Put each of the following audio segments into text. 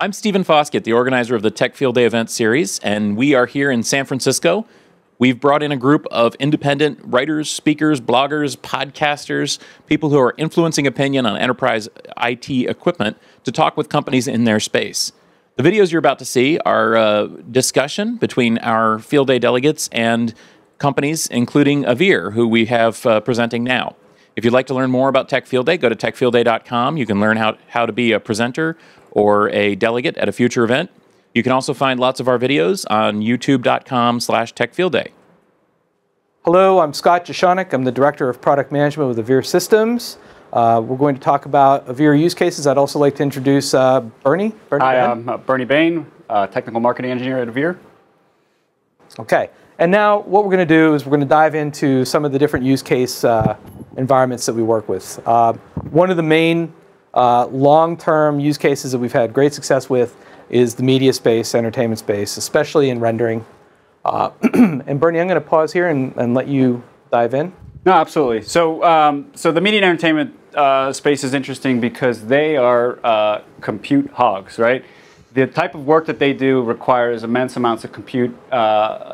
I'm Stephen Foskett, the organizer of the Tech Field Day event series, and we are here in San Francisco. We've brought in a group of independent writers, speakers, bloggers, podcasters, people who are influencing opinion on enterprise IT equipment to talk with companies in their space. The videos you're about to see are a discussion between our Field Day delegates and companies, including Avere, who we have presenting now. If you'd like to learn more about Tech Field Day, go to techfieldday.com. You can learn how to be a presenter or a delegate at a future event. You can also find lots of our videos on youtube.com/techfieldday. Hello, I'm Scott Jeschonek. I'm the Director of Product Management with Avere Systems. We're going to talk about Avere use cases. I'd also like to introduce Bernie. Hi, I'm Bernie Bain, Technical Marketing Engineer at Avere. Okay, and now what we're going to do is we're going to dive into some of the different use case environments that we work with. One of the main long-term use cases that we've had great success with is the media space, entertainment space, especially in rendering. And Bernie, I'm going to pause here and let you dive in. No, absolutely. So, the media and entertainment space is interesting because they are compute hogs, right? The type of work that they do requires immense amounts of compute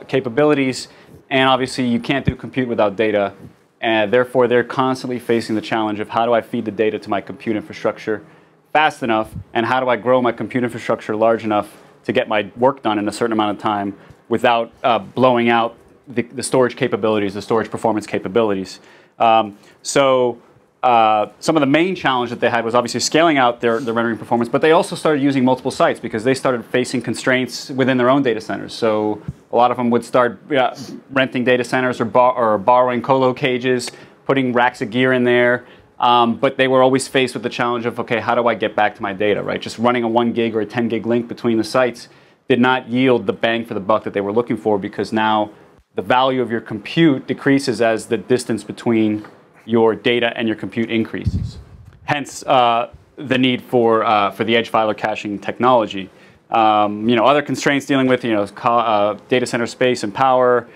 capabilities, and obviously you can't do compute without data. And therefore, they're constantly facing the challenge of how do I feed the data to my compute infrastructure fast enough, and how do I grow my compute infrastructure large enough to get my work done in a certain amount of time without blowing out the storage capabilities, the storage performance capabilities. Some of the main challenge that they had was obviously scaling out their rendering performance, but they also started using multiple sites because they started facing constraints within their own data centers. So a lot of them would start renting data centers or borrowing colo cages, putting racks of gear in there, but they were always faced with the challenge of, okay, how do I get back to my data, right? Just running a 1 gig or a 10 gig link between the sites did not yield the bang for the buck that they were looking for, because now the value of your compute decreases as the distance between your data and your compute increases. Hence, the need for the edge filer caching technology. You know, other constraints dealing with data center space and power,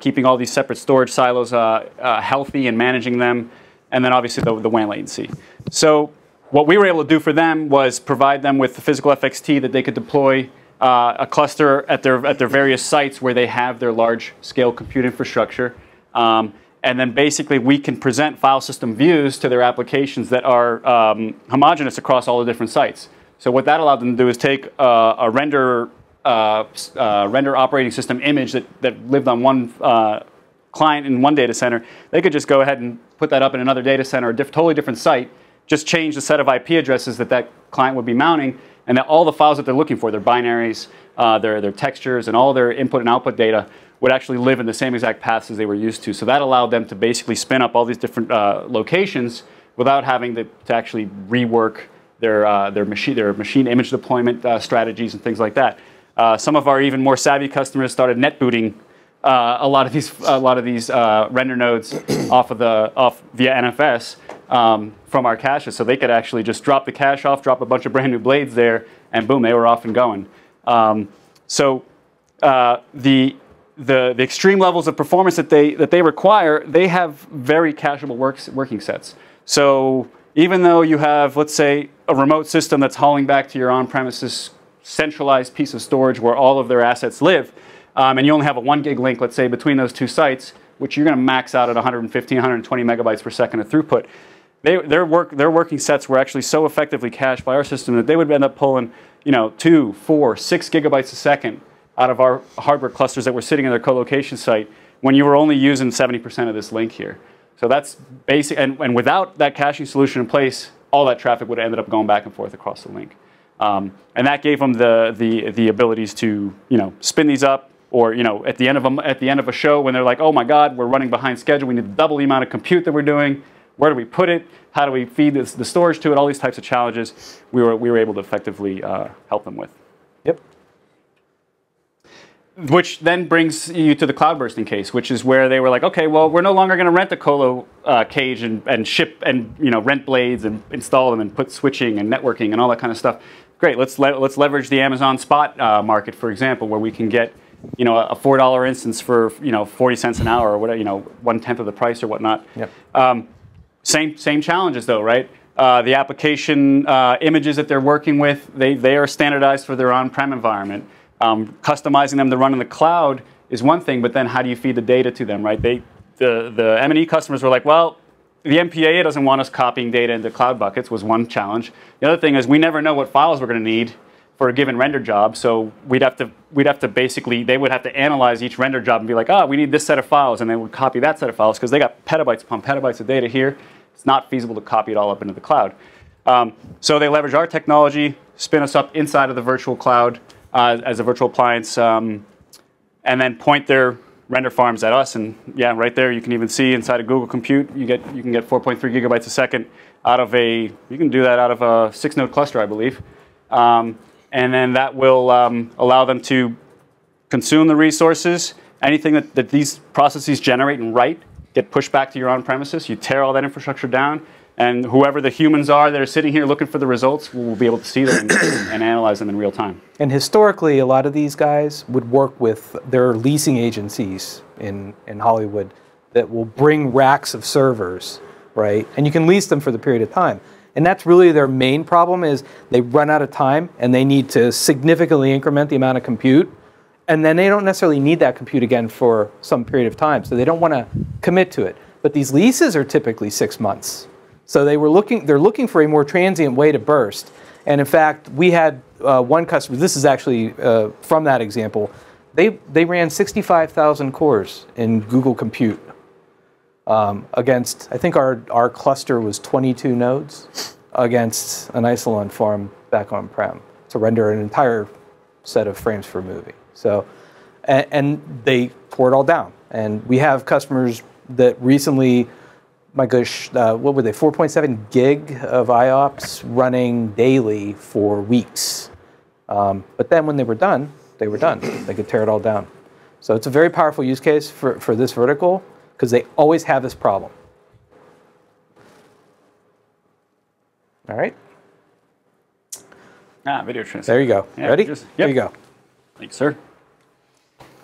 keeping all these separate storage silos healthy and managing them, and then obviously the WAN latency. So what we were able to do for them was provide them with the physical FXT that they could deploy a cluster at their various sites where they have their large scale compute infrastructure, and then basically we can present file system views to their applications that are homogeneous across all the different sites. So what that allowed them to do is take a render operating system image that lived on one client in one data center. They could just go ahead and put that up in another data center, a totally different site, just change the set of IP addresses that client would be mounting, and that all the files that they're looking for, their binaries, their textures, and all their input and output data would actually live in the same exact paths as they were used to. So that allowed them to basically spin up all these different locations without having to actually rework their machine image deployment strategies and things like that. Some of our even more savvy customers started net booting a lot of these render nodes off via NFS from our caches, so they could actually just drop the cache off, drop a bunch of brand new blades there, and boom, they were off and going. The extreme levels of performance that they require, they have very cacheable working sets. So even though you have, let's say, a remote system that's hauling back to your on-premises centralized piece of storage where all of their assets live, and you only have a 1 gig link, let's say, between those two sites, which you're going to max out at 115, 120 megabytes per second of throughput, their working sets were actually so effectively cached by our system that they would end up pulling, 2, 4, 6 gigabytes a second out of our hardware clusters that were sitting in their co-location site when you were only using 70% of this link here. So that's basic, and without that caching solution in place, all that traffic would have ended up going back and forth across the link. And that gave them the abilities to, spin these up, or, at the end of a show when they're like, oh my God, we're running behind schedule, we need to double the amount of compute that we're doing, where do we put it, how do we feed the storage to it, all these types of challenges we were able to effectively help them with. Yep. Which then brings you to the cloud bursting case, which is where they were like, okay, well, we're no longer going to rent a colo cage and ship and rent blades and install them and put switching and networking and all that kind of stuff. Great, let's leverage the Amazon Spot market, for example, where we can get a $4 instance for 40 cents an hour or whatever, 1/10 of the price or whatnot. Yep. Same challenges though, right? The application images that they're working with, they are standardized for their on-prem environment. Customizing them to run in the cloud is one thing, but then how do you feed the data to them, right? The M&E customers were like, well, the MPAA doesn't want us copying data into cloud buckets, was one challenge. The other thing is we never know what files we're going to need for a given render job, so we'd have to basically, they would have to analyze each render job and be like, oh, we need this set of files, and they would copy that set of files because they got petabytes upon petabytes of data here. It's not feasible to copy it all up into the cloud. So they leverage our technology, spin us up inside of the virtual cloud as a virtual appliance, and then point their render farms at us. And yeah, right there you can even see inside of Google Compute, you can get 4.3 gigabytes a second out of a, you can do that out of a 6-node cluster, I believe. And then that will allow them to consume the resources. Anything that these processes generate and write get pushed back to your on-premises. You tear all that infrastructure down, and whoever the humans are that are sitting here looking for the results will be able to see them and analyze them in real time. And historically, a lot of these guys would work with their leasing agencies in Hollywood that will bring racks of servers, right? And you can lease them for the period of time. And that's really their main problem, is they run out of time and they need to significantly increment the amount of compute. And then they don't necessarily need that compute again for some period of time, so they don't want to commit to it. But these leases are typically 6 months. So they're looking for a more transient way to burst. And in fact, we had one customer, this is actually from that example, they ran 65,000 cores in Google Compute against, I think our cluster was 22 nodes against an Isilon farm back on-prem to render an entire set of frames for a movie. So, and they tore it all down. And we have customers that recently, my gosh, what were they, 4.7 gig of IOPS running daily for weeks. But then when they were done, they were done. They could tear it all down. So it's a very powerful use case for this vertical, because they always have this problem. All right. Video transfer. There you go. Yeah, ready? Just, yep. There you go. Thanks, sir.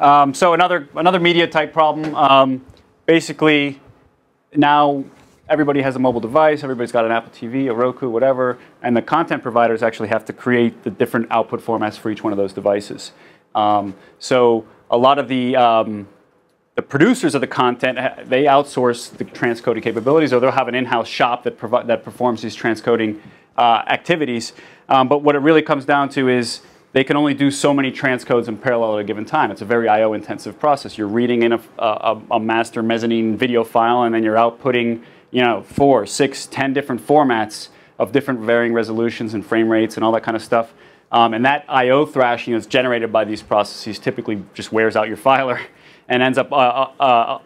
So another media type problem. Basically, now everybody has a mobile device. Everybody's got an Apple TV, a Roku, whatever. And the content providers actually have to create the different output formats for each one of those devices. So a lot of the producers of the content, they outsource the transcoding capabilities, or they'll have an in-house shop that performs these transcoding activities. But what it really comes down to is they can only do so many transcodes in parallel at a given time. It's a very I/O intensive process. You're reading in a master mezzanine video file, and then you're outputting, you know, 4, 6, 10 different formats of different varying resolutions and frame rates and all that kind of stuff. And that I/O thrashing that's generated by these processes typically just wears out your filer and ends up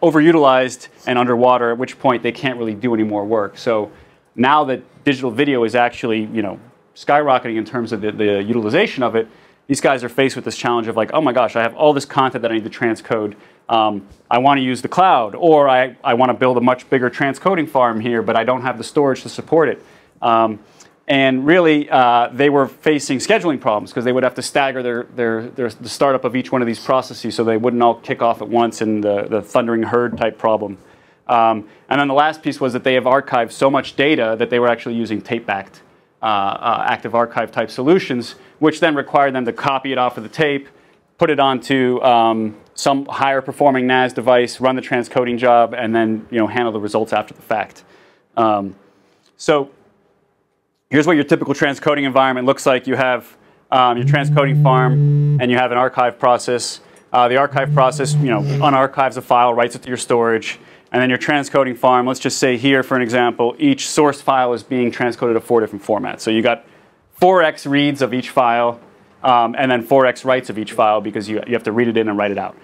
overutilized and underwater, at which point they can't really do any more work. So now that digital video is actually, you know, skyrocketing in terms of the utilization of it, these guys are faced with this challenge of like, oh my gosh, I have all this content that I need to transcode. I want to use the cloud, or I want to build a much bigger transcoding farm here, but I don't have the storage to support it. And really, they were facing scheduling problems, because they would have to stagger the startup of each one of these processes so they wouldn't all kick off at once in the thundering herd type problem. And then the last piece was that they have archived so much data that they were actually using tape-backed active archive type solutions, which then required them to copy it off of the tape, put it onto some higher performing NAS device, run the transcoding job, and then, you know, handle the results after the fact. So here's what your typical transcoding environment looks like. You have your transcoding farm, and you have an archive process. The archive process, you know, unarchives a file, writes it to your storage. And then your transcoding farm, let's just say here for an example, each source file is being transcoded to 4 different formats. So you got 4x reads of each file, and then 4x writes of each file, because you have to read it in and write it out.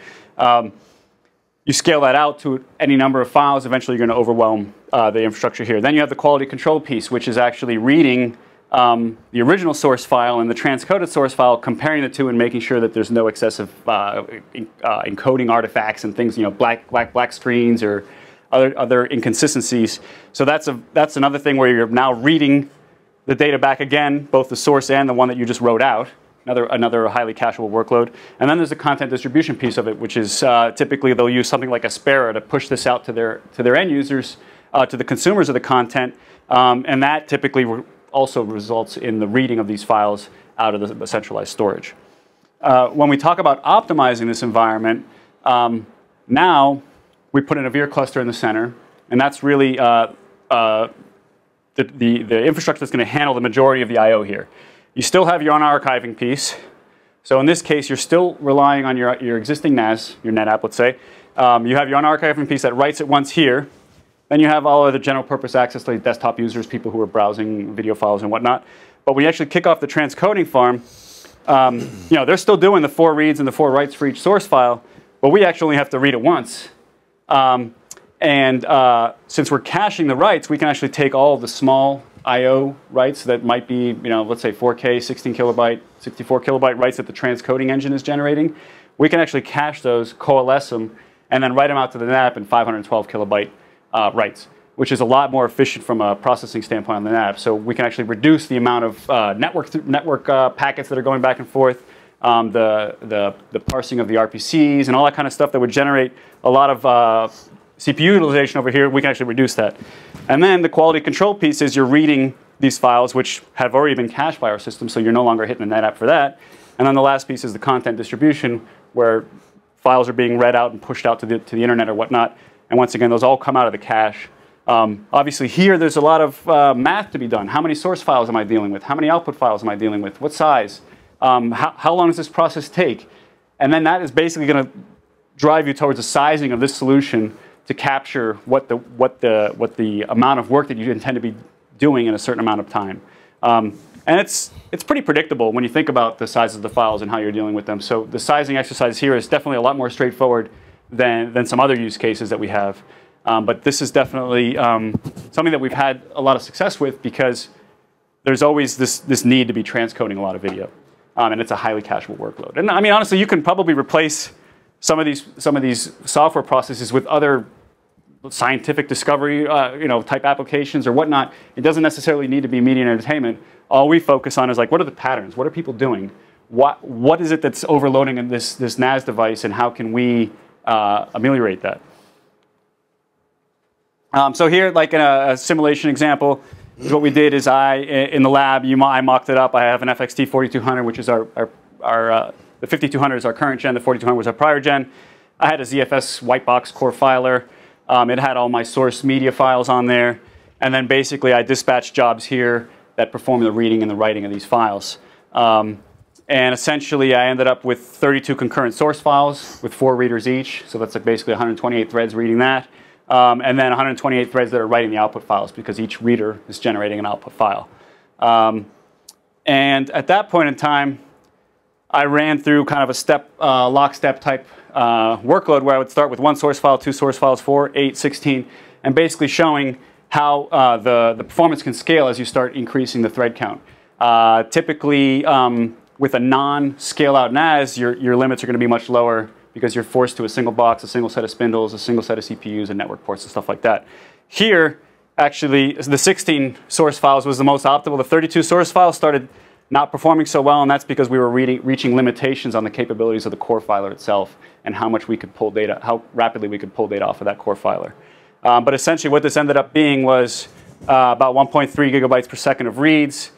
You scale that out to any number of files, eventually you're going to overwhelm the infrastructure here. Then you have the quality control piece, which is actually reading the original source file and the transcoded source file, comparing the two and making sure that there's no excessive encoding artifacts and things, you know, black screens or other inconsistencies. So that's another thing where you're now reading the data back again, both the source and the one that you just wrote out. Another highly cacheable workload. And then there's the content distribution piece of it, which is typically they'll use something like Aspera to push this out to their end users. to the consumers of the content, and that typically also results in the reading of these files out of the centralized storage. When we talk about optimizing this environment, now we put an Avere cluster in the center, and that's really the infrastructure that's going to handle the majority of the I/O here. You still have your on-archiving piece, so in this case, you're still relying on your existing NAS, your NetApp, let's say. You have your on-archiving piece that writes it once here. Then you have all of the general purpose access like desktop users, people who are browsing video files and whatnot. But when you actually kick off the transcoding farm, you know, they're still doing the 4 reads and the 4 writes for each source file, but we actually only have to read it once. Since we're caching the writes, we can actually take all of the small I/O writes that might be, you know, let's say 4K, 16 kilobyte, 64 kilobyte writes that the transcoding engine is generating. We can actually cache those, coalesce them, and then write them out to the NAP in 512 kilobyte writes, which is a lot more efficient from a processing standpoint on the NAP. So we can actually reduce the amount of network packets that are going back and forth, the parsing of the RPCs, and all that kind of stuff that would generate a lot of CPU utilization over here. We can actually reduce that. And then the quality control piece is you're reading these files, which have already been cached by our system, so you're no longer hitting the NetApp for that. And then the last piece is the content distribution, where files are being read out and pushed out to the internet or whatnot. And once again, those all come out of the cache. Obviously here, there's a lot of math to be done. How many source files am I dealing with? How many output files am I dealing with? What size? How long does this process take? And then that is basically going to drive you towards the sizing of this solution to capture what the amount of work that you intend to be doing in a certain amount of time. And it's pretty predictable when you think about the size of the files and how you're dealing with them. So the sizing exercise here is definitely a lot more straightforward than some other use cases that we have. But this is definitely something that we've had a lot of success with, because there's always this need to be transcoding a lot of video. And it's a highly cacheable workload. And I mean, honestly, you can probably replace some of these software processes with other scientific discovery type applications or whatnot. It doesn't necessarily need to be media and entertainment. All we focus on is like, what are the patterns? What are people doing? What is it that's overloading in this NAS device, and how can we ameliorate that? So here, like in a simulation example, is what we did is in the lab, I mocked it up. I have an FXT 4200, which is the 5200 is our current gen, the 4200 was our prior gen. I had a ZFS white box core filer. It had all my source media files on there. And then basically I dispatched jobs here that perform the reading and the writing of these files. And essentially I ended up with 32 concurrent source files with 4 readers each. So that's like basically 128 threads reading that. And then 128 threads that are writing the output files, because each reader is generating an output file. And at that point in time, I ran through kind of a lockstep type workload, where I would start with 1 source file, 2 source files, 4, 8, 16, and basically showing how the performance can scale as you start increasing the thread count. Typically, with a non-scale out NAS, your limits are going to be much lower, because you're forced to a single box, a single set of spindles, a single set of CPUs and network ports and stuff like that. Here, actually, the 16 source files was the most optimal. The 32 source files started not performing so well, and that's because we were reaching limitations on the capabilities of the core filer itself and how much we could pull data, how rapidly we could pull data off of that core filer. But essentially what this ended up being was about 1.3 gigabytes per second of reads,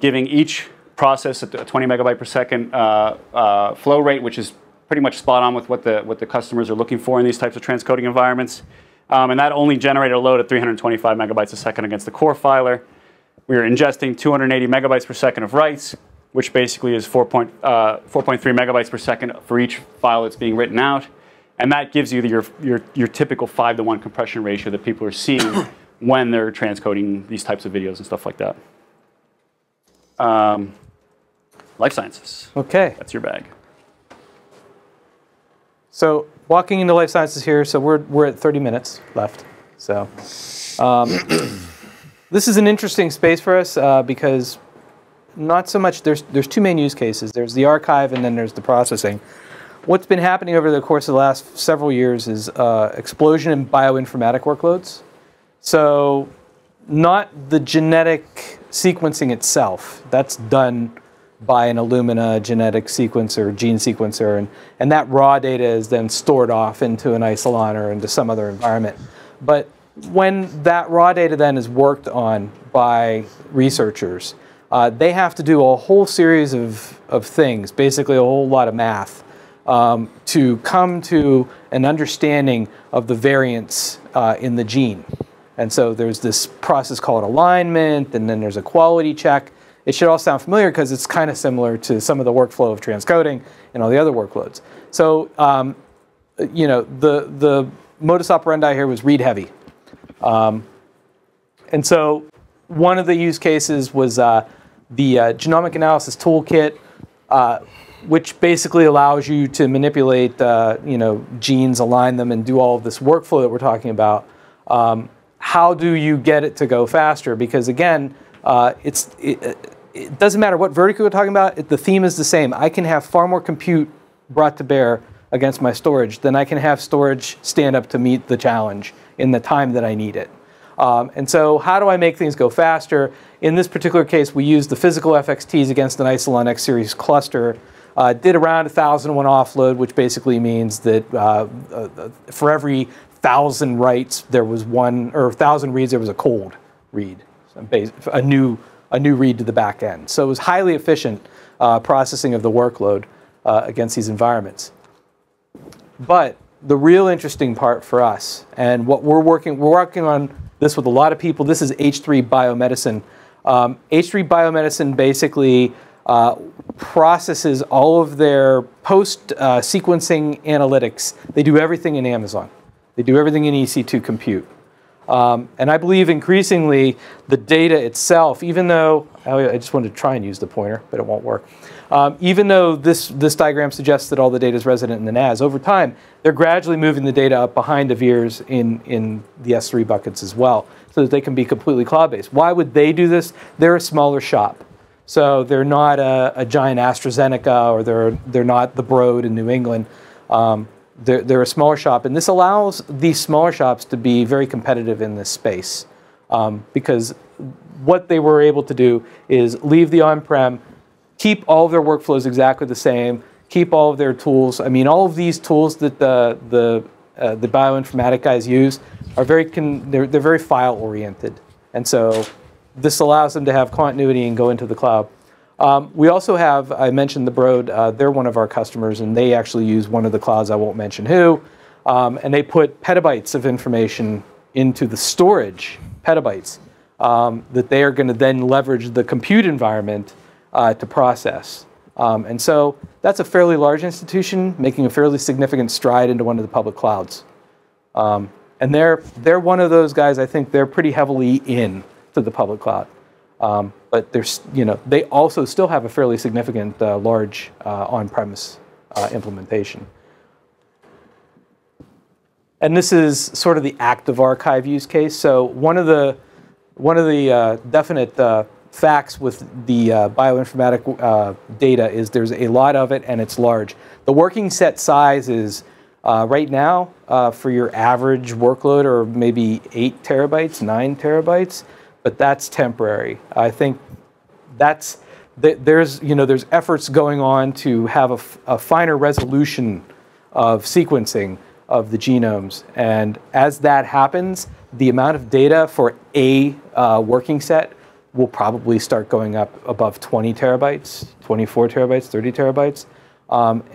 giving each process a 20 megabyte per second flow rate, which is pretty much spot on with what the customers are looking for in these types of transcoding environments. And that only generated a load of 325 megabytes a second against the core filer. We are ingesting 280 megabytes per second of writes, which basically is 4.3 megabytes per second for each file that's being written out. And that gives you your typical 5-to-1 compression ratio that people are seeing when they're transcoding these types of videos and stuff like that. Life sciences. Okay. That's your bag. So walking into life sciences here, so we're at 30 minutes left. So. This is an interesting space for us because not so much, there's 2 main use cases. There's the archive and then there's the processing. What's been happening over the course of the last several years is explosion in bioinformatic workloads. So not the genetic sequencing itself. That's done by an Illumina genetic sequencer, gene sequencer, and that raw data is then stored off into an isolon or into some other environment. But when that raw data then is worked on by researchers, they have to do a whole series of things, basically a whole lot of math, to come to an understanding of the variants in the gene. And so there's this process called alignment, and then there's a quality check. It should all sound familiar because it's kind of similar to some of the workflow of transcoding and all the other workloads. So, you know, the modus operandi here was read heavy. And so one of the use cases was the genomic analysis toolkit, which basically allows you to manipulate, you know, genes, align them, and do all of this workflow that we're talking about. How do you get it to go faster? Because again, it doesn't matter what vertical we're talking about, the theme is the same. I can have far more compute brought to bear against my storage than I can have storage stand up to meet the challenge in the time that I need it. And so how do I make things go faster? In this particular case, we used the physical FXTs against an Isilon X series cluster, did around 1,001 offload, which basically means that for every 1,000 writes, there was one, or 1,000 reads, there was a cold read. A new read to the back end. So it was highly efficient processing of the workload against these environments. But the real interesting part for us, and what we're working on this with a lot of people, this is H3 Biomedicine. H3 Biomedicine basically processes all of their post-sequencing analytics. They do everything in Amazon. They do everything in EC2 compute. And I believe increasingly the data itself, even though, I just wanted to try and use the pointer, but it won't work. Even though this diagram suggests that all the data is resident in the NAS, over time, they're gradually moving the data up behind Avere's in the S3 buckets as well, so that they can be completely cloud-based. Why would they do this? They're a smaller shop. So they're not a giant AstraZeneca, or they're not the Broad in New England. They're a smaller shop, and this allows these smaller shops to be very competitive in this space, because what they were able to do is leave the on-prem, keep all of their workflows exactly the same, keep all of their tools. I mean, all of these tools that the bioinformatic guys use are they're very file-oriented, and so this allows them to have continuity and go into the cloud. We also have, I mentioned the Broad, they're one of our customers, and they actually use one of the clouds, I won't mention who, and they put petabytes of information into the storage, petabytes, that they are going to then leverage the compute environment to process. And so that's a fairly large institution making a fairly significant stride into one of the public clouds. And they're one of those guys, I think they're pretty heavily in to the public cloud. But there's, you know, they also still have a fairly significant large on-premise implementation. And this is sort of the active archive use case. So one of the definite facts with the bioinformatic data is there's a lot of it, and it's large. The working set size is right now for your average workload, or maybe 8 terabytes, 9 terabytes. But that's temporary. I think that's, there's efforts going on to have a finer resolution of sequencing of the genomes. And as that happens, the amount of data for a working set will probably start going up above 20 terabytes, 24 terabytes, 30 terabytes.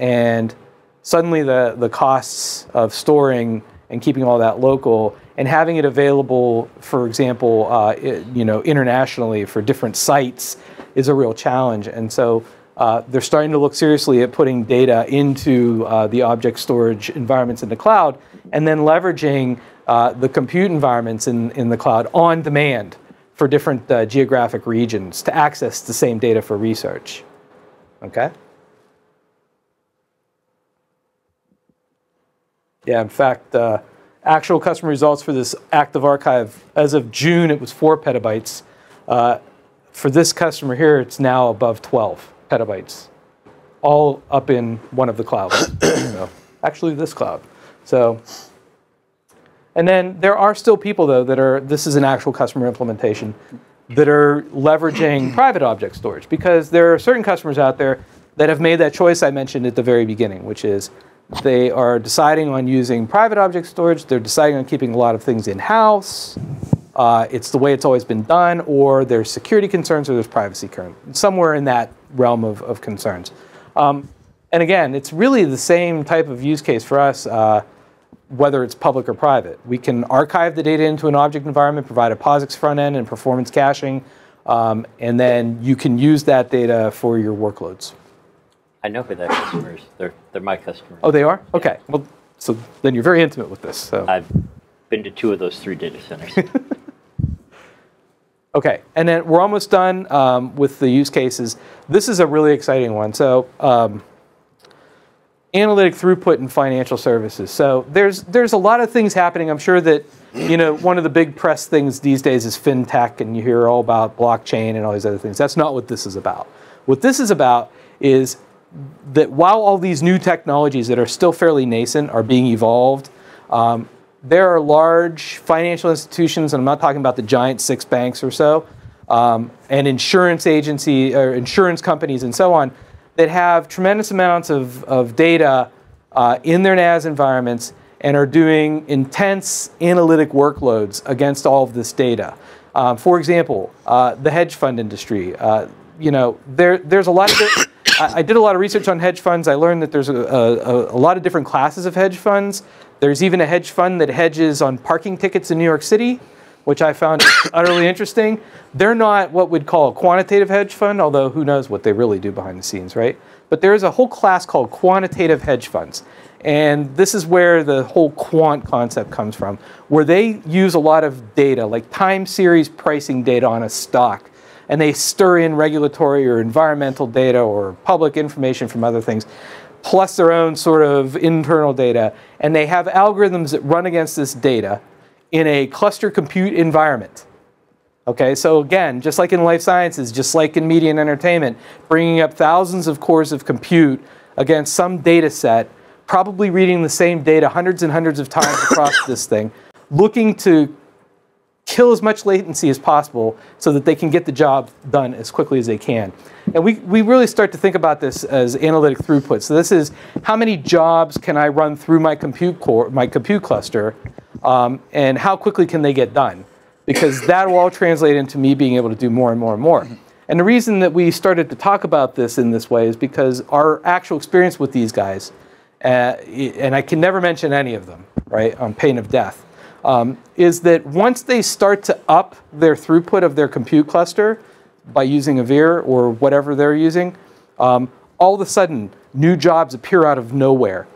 And suddenly the costs of storing and keeping all that local and having it available, for example, internationally for different sites is a real challenge. And so they're starting to look seriously at putting data into the object storage environments in the cloud, and then leveraging the compute environments in the cloud on demand for different geographic regions to access the same data for research. Okay? Yeah, in fact, actual customer results for this active archive, as of June, it was 4 petabytes. For this customer here, it's now above 12 petabytes, all up in one of the clouds. So, actually, this cloud. So, and then there are still people, though, that are, this is an actual customer implementation, that are leveraging private object storage, because there are certain customers out there that have made that choice I mentioned at the very beginning, which is They are deciding on using private object storage. They're deciding on keeping a lot of things in-house. It's the way it's always been done, or there's security concerns, or there's privacy concerns, somewhere in that realm of concerns. And again, it's really the same type of use case for us, whether it's public or private. We can archive the data into an object environment, provide a POSIX front end and performance caching, and then you can use that data for your workloads. I know who their customers. They're my customers. Oh, they are? Yeah. Okay. Well, so then you're very intimate with this. So. I've been to 2 of those 3 data centers. Okay, and then we're almost done with the use cases. This is a really exciting one. So, analytic throughput in financial services. So there's a lot of things happening. I'm sure that one of the big press things these days is fintech, and you hear all about blockchain and all these other things. That's not what this is about. What this is about is that while all these new technologies that are still fairly nascent are being evolved, there are large financial institutions, and I'm not talking about the giant 6 banks or so, and insurance agency or insurance companies and so on, that have tremendous amounts of data in their NAS environments and are doing intense analytic workloads against all of this data. For example, the hedge fund industry. There's a lot of I did a lot of research on hedge funds. I learned that there's a lot of different classes of hedge funds. There's even a hedge fund that hedges on parking tickets in New York City, which I found utterly interesting. They're not what we'd call a quantitative hedge fund, although who knows what they really do behind the scenes, right? But there is a whole class called quantitative hedge funds. And this is where the whole quant concept comes from, where they use a lot of data, like time series pricing data on a stock. And they stir in regulatory or environmental data or public information from other things, plus their own sort of internal data, and they have algorithms that run against this data in a cluster compute environment. Okay, so again, just like in life sciences, just like in media and entertainment, bringing up thousands of cores of compute against some data set, probably reading the same data hundreds and hundreds of times across this thing, looking to kill as much latency as possible so that they can get the job done as quickly as they can. And we really start to think about this as analytic throughput. So this is how many jobs can I run through my compute core, my compute cluster, and how quickly can they get done? Because that will all translate into me being able to do more and more and more. And the reason that we started to talk about this in this way is because our actual experience with these guys, and I can never mention any of them, right, on pain of death, is that once they start to up their throughput of their compute cluster by using Avere or whatever they're using, all of a sudden new jobs appear out of nowhere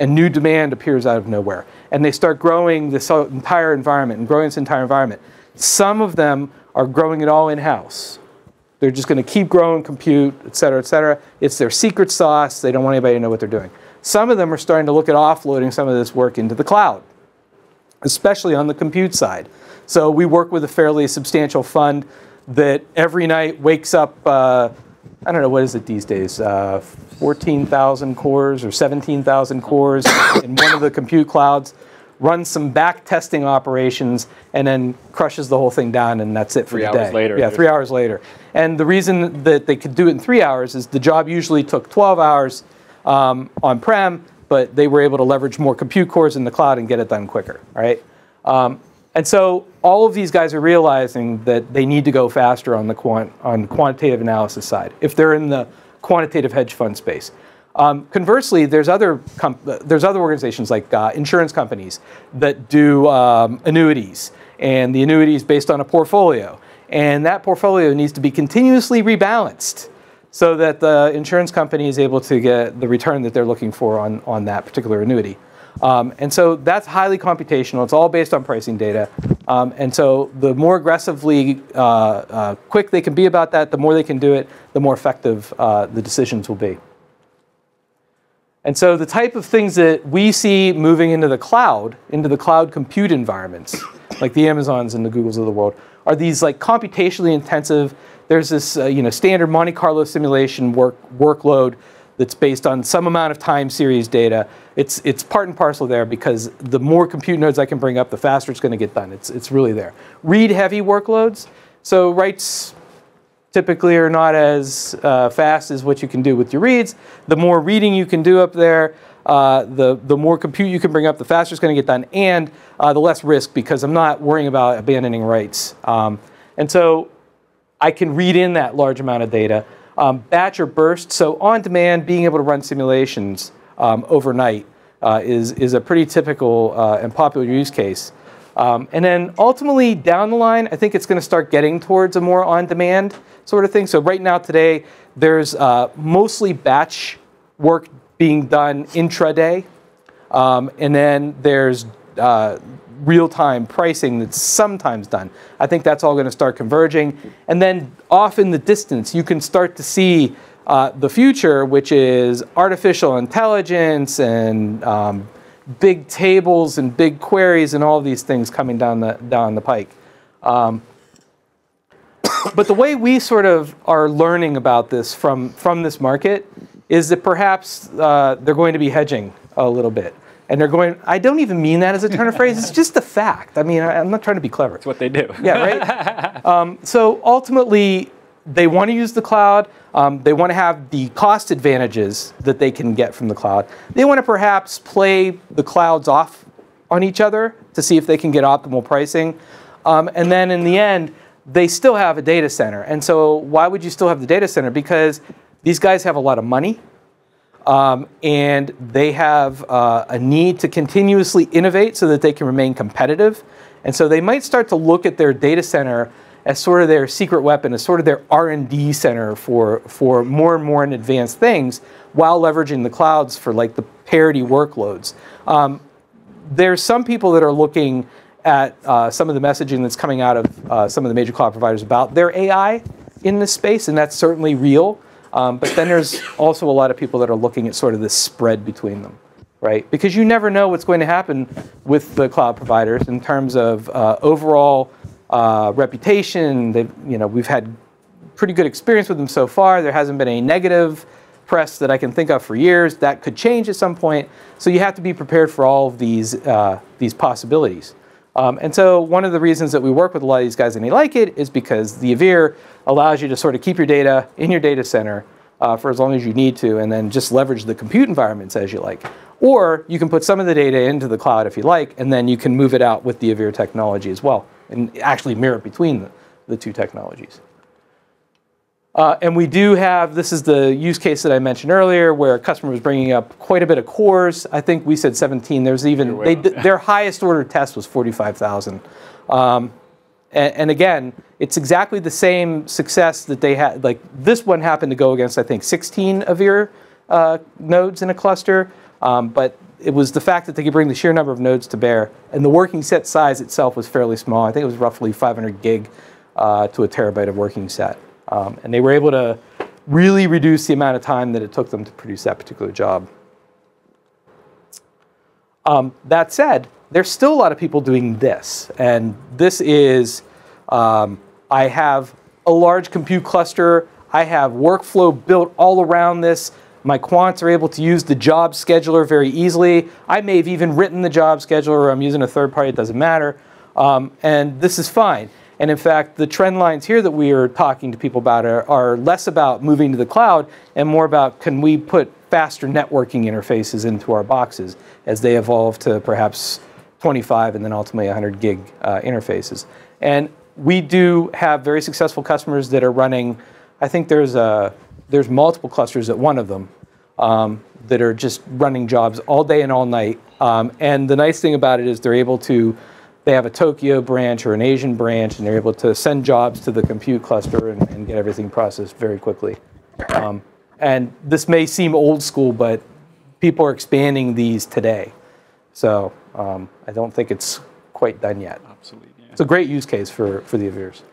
and new demand appears out of nowhere. And they start growing this entire environment and growing this entire environment. Some of them are growing it all in-house. They're just going to keep growing compute, et cetera, et cetera. It's their secret sauce. They don't want anybody to know what they're doing. Some of them are starting to look at offloading some of this work into the cloud, especially on the compute side. So we work with a fairly substantial fund that every night wakes up, I don't know, what is it these days, 14,000 cores or 17,000 cores in one of the compute clouds, runs some back testing operations, and then crushes the whole thing down, and that's it for the day. 3 hours later. Yeah, 3 hours later. And the reason that they could do it in 3 hours is the job usually took 12 hours on-prem, but they were able to leverage more compute cores in the cloud and get it done quicker, right? And so all of these guys are realizing that they need to go faster on the quantitative analysis side if they're in the quantitative hedge fund space. Conversely, there's other organizations like insurance companies that do annuities, and the annuity is based on a portfolio, and that portfolio needs to be continuously rebalanced so that the insurance company is able to get the return that they're looking for on that particular annuity. And so that's highly computational. It's all based on pricing data. And so the more aggressively quick they can be about that, the more they can do it, the more effective the decisions will be. And so the type of things that we see moving into the cloud compute environments, like the Amazons and the Googles of the world, are these like computationally intensive. There's this standard Monte Carlo simulation workload that's based on some amount of time series data. It's part and parcel there because the more compute nodes I can bring up, the faster it's going to get done. It's really there. Read heavy workloads. So writes typically are not as fast as what you can do with your reads. The more reading you can do up there, the more compute you can bring up, the faster it's going to get done, and the less risk, because I'm not worrying about abandoning rights. And so I can read in that large amount of data. Batch or burst, so on demand, being able to run simulations overnight is a pretty typical and popular use case. And then ultimately down the line, I think it's going to start getting towards a more on-demand sort of thing. So right now today, there's mostly batch work being done intraday, and then there's real-time pricing that's sometimes done. I think that's all going to start converging. And then off in the distance, you can start to see the future, which is artificial intelligence and big tables and big queries and all of these things coming down the pike. But the way we sort of are learning about this from this market is that perhaps they're going to be hedging a little bit. And they're going, I don't even mean that as a turn of phrase, it's just a fact. I mean, I'm not trying to be clever. It's what they do. Yeah, right? So ultimately, they want to use the cloud. They want to have the cost advantages that they can get from the cloud. They want to perhaps play the clouds off on each other to see if they can get optimal pricing. And then in the end, they still have a data center. And so why would you still have the data center? Because these guys have a lot of money, and they have a need to continuously innovate so that they can remain competitive. And so they might start to look at their data center as sort of their secret weapon, as sort of their R&D center for more and more advanced things, while leveraging the clouds for like the parity workloads. There's some people that are looking at some of the messaging that's coming out of some of the major cloud providers about their AI in this space, and that's certainly real. But then there's also a lot of people that are looking at sort of this spread between them, right? Because you never know what's going to happen with the cloud providers in terms of overall reputation. You know, we've had pretty good experience with them so far. There hasn't been any negative press that I can think of for years. That could change at some point. So you have to be prepared for all of these possibilities. And so one of the reasons that we work with a lot of these guys and they like it is because the Avere allows you to sort of keep your data in your data center for as long as you need to, and then just leverage the compute environments as you like. Or you can put some of the data into the cloud if you like, and then you can move it out with the Avere technology as well, and actually mirror between the two technologies. And we do have, this is the use case that I mentioned earlier, where a customer was bringing up quite a bit of cores. I think we said 17. There's even, their highest order test was 45,000. And again, it's exactly the same success that they had. Like this one happened to go against, I think, 16 Avere nodes in a cluster. But it was the fact that they could bring the sheer number of nodes to bear. And the working set size itself was fairly small. I think it was roughly 500 gig to a terabyte of working set. And they were able to really reduce the amount of time that it took them to produce that particular job. That said, there's still a lot of people doing this. And this is, I have a large compute cluster. I have workflow built all around this. My quants are able to use the job scheduler very easily. I may have even written the job scheduler, or I'm using a third party, it doesn't matter. And this is fine. And in fact, the trend lines here that we are talking to people about are less about moving to the cloud and more about, can we put faster networking interfaces into our boxes as they evolve to perhaps 25 and then ultimately 100 gig interfaces. And we do have very successful customers that are running, I think there's multiple clusters at one of them that are just running jobs all day and all night. And the nice thing about it is they're able to, they have a Tokyo branch or an Asian branch, and they're able to send jobs to the compute cluster and get everything processed very quickly. And this may seem old school, but people are expanding these today. So I don't think it's quite done yet. Absolutely, yeah. It's a great use case for the Avere's.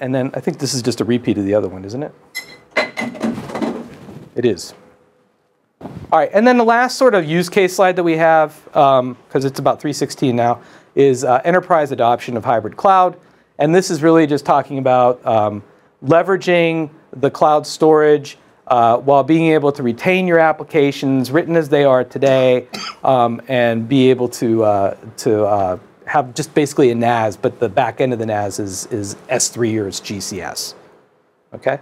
And then I think this is just a repeat of the other one, isn't it? It is. All right, and then the last sort of use case slide that we have, because it's about 316 now, is enterprise adoption of hybrid cloud. And this is really just talking about leveraging the cloud storage while being able to retain your applications written as they are today, and be able to have just basically a NAS, but the back end of the NAS is S3 or it's GCS, okay?